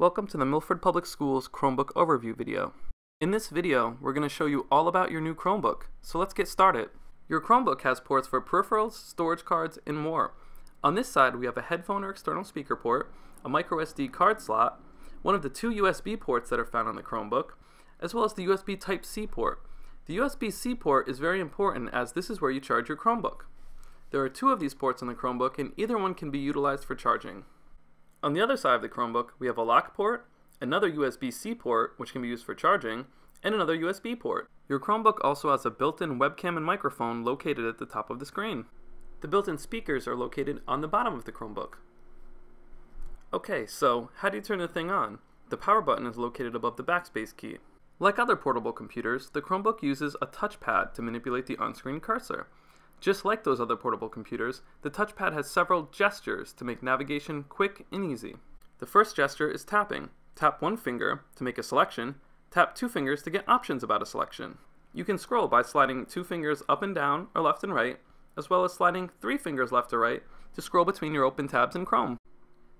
Welcome to the Milford Public Schools Chromebook Overview video. In this video, we're going to show you all about your new Chromebook, so let's get started. Your Chromebook has ports for peripherals, storage cards, and more. On this side, we have a headphone or external speaker port, a microSD card slot, one of the two USB ports that are found on the Chromebook, as well as the USB Type-C port. The USB-C port is very important as this is where you charge your Chromebook. There are two of these ports on the Chromebook and either one can be utilized for charging. On the other side of the Chromebook, we have a lock port, another USB-C port which can be used for charging, and another USB port. Your Chromebook also has a built-in webcam and microphone located at the top of the screen. The built-in speakers are located on the bottom of the Chromebook. Okay, so how do you turn the thing on? The power button is located above the backspace key. Like other portable computers, the Chromebook uses a touchpad to manipulate the on-screen cursor. Just like those other portable computers, the touchpad has several gestures to make navigation quick and easy. The first gesture is tapping. Tap one finger to make a selection, tap two fingers to get options about a selection. You can scroll by sliding two fingers up and down or left and right, as well as sliding three fingers left or right to scroll between your open tabs in Chrome.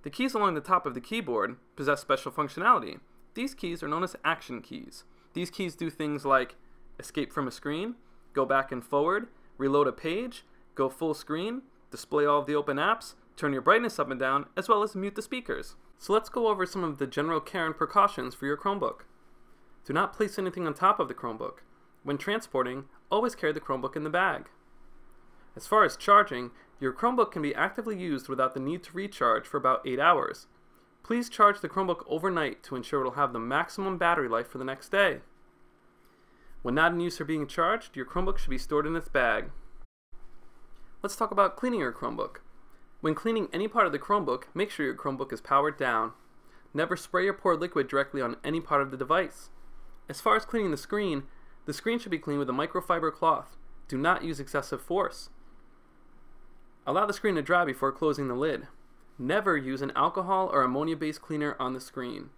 The keys along the top of the keyboard possess special functionality. These keys are known as action keys. These keys do things like escape from a screen, go back and forward, reload a page, go full screen, display all of the open apps, turn your brightness up and down, as well as mute the speakers. So let's go over some of the general care and precautions for your Chromebook. Do not place anything on top of the Chromebook. When transporting, always carry the Chromebook in the bag. As far as charging, your Chromebook can be actively used without the need to recharge for about 8 hours. Please charge the Chromebook overnight to ensure it will have the maximum battery life for the next day. When not in use or being charged, your Chromebook should be stored in its bag. Let's talk about cleaning your Chromebook. When cleaning any part of the Chromebook, make sure your Chromebook is powered down. Never spray or pour liquid directly on any part of the device. As far as cleaning the screen should be cleaned with a microfiber cloth. Do not use excessive force. Allow the screen to dry before closing the lid. Never use an alcohol or ammonia-based cleaner on the screen.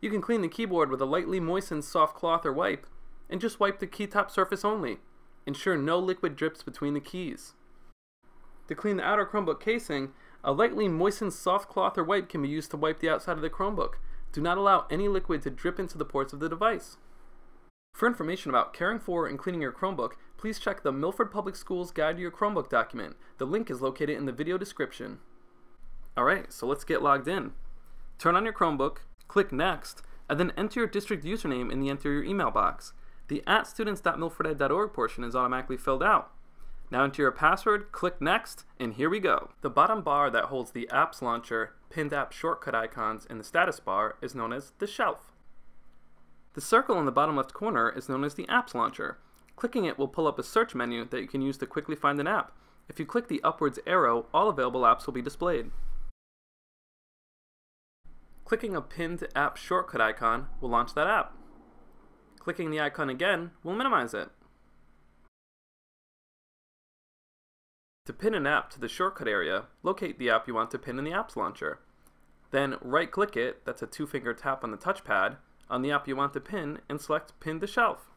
You can clean the keyboard with a lightly moistened soft cloth or wipe, and just wipe the keytop surface only. Ensure no liquid drips between the keys. To clean the outer Chromebook casing, a lightly moistened soft cloth or wipe can be used to wipe the outside of the Chromebook. Do not allow any liquid to drip into the ports of the device. For information about caring for and cleaning your Chromebook, please check the Milford Public Schools Guide to Your Chromebook document. The link is located in the video description. Alright, so let's get logged in. Turn on your Chromebook, click Next, and then enter your district username in the Enter Your Email box. The @students.milforded.org portion is automatically filled out. Now enter your password, click Next, and here we go. The bottom bar that holds the Apps Launcher, pinned app shortcut icons, and the status bar is known as the shelf. The circle in the bottom left corner is known as the Apps Launcher. Clicking it will pull up a search menu that you can use to quickly find an app. If you click the upwards arrow, all available apps will be displayed. Clicking a pinned app shortcut icon will launch that app. Clicking the icon again will minimize it. To pin an app to the shortcut area, locate the app you want to pin in the Apps Launcher. Then right-click it, that's a two-finger tap on the touchpad, on the app you want to pin and select Pin to Shelf.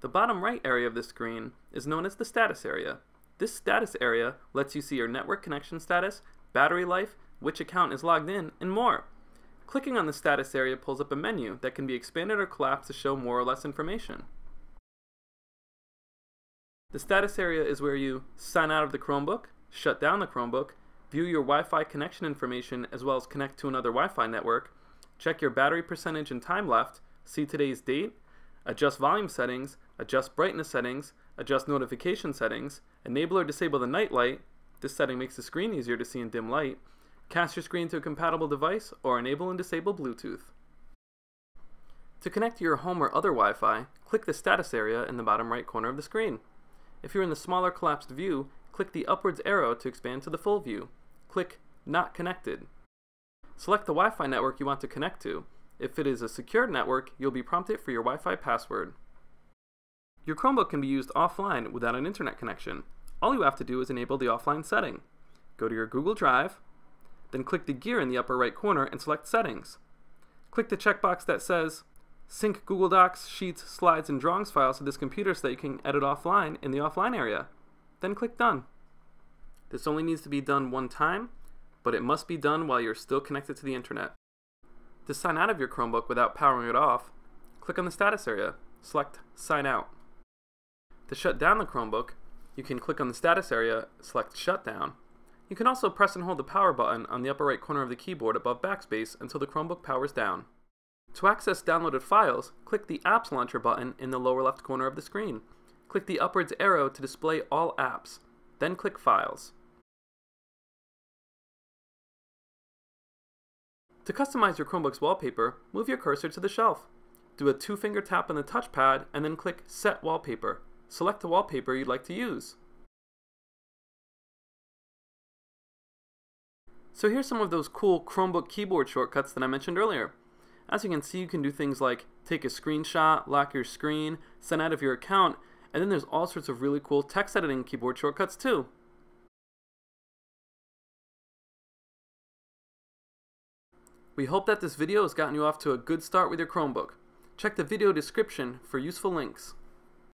The bottom right area of the screen is known as the status area. This status area lets you see your network connection status, battery life, which account is logged in, and more. Clicking on the status area pulls up a menu that can be expanded or collapsed to show more or less information. The status area is where you sign out of the Chromebook, shut down the Chromebook, view your Wi-Fi connection information as well as connect to another Wi-Fi network, check your battery percentage and time left, see today's date, adjust volume settings, adjust brightness settings, adjust notification settings, enable or disable the night light, this setting makes the screen easier to see in dim light, cast your screen to a compatible device, or enable and disable Bluetooth. To connect to your home or other Wi-Fi, click the status area in the bottom right corner of the screen. If you're in the smaller collapsed view, click the upwards arrow to expand to the full view. Click Not Connected. Select the Wi-Fi network you want to connect to. If it is a secured network, you'll be prompted for your Wi-Fi password. Your Chromebook can be used offline without an internet connection. All you have to do is enable the offline setting. Go to your Google Drive, then click the gear in the upper right corner and select Settings. Click the checkbox that says Sync Google Docs, Sheets, Slides, and Drawings files to this computer so that you can edit offline in the offline area. Then click Done. This only needs to be done one time, but it must be done while you're still connected to the internet. To sign out of your Chromebook without powering it off, click on the status area. Select Sign Out. To shut down the Chromebook, you can click on the status area, select Shutdown. You can also press and hold the power button on the upper right corner of the keyboard above Backspace until the Chromebook powers down. To access downloaded files, click the Apps Launcher button in the lower left corner of the screen. Click the upwards arrow to display all apps, then click Files. To customize your Chromebook's wallpaper, move your cursor to the shelf. Do a two-finger tap on the touchpad and then click Set Wallpaper. Select the wallpaper you'd like to use. So here's some of those cool Chromebook keyboard shortcuts that I mentioned earlier. As you can see, you can do things like take a screenshot, lock your screen, sign out of your account, and then there's all sorts of really cool text editing keyboard shortcuts too. We hope that this video has gotten you off to a good start with your Chromebook. Check the video description for useful links.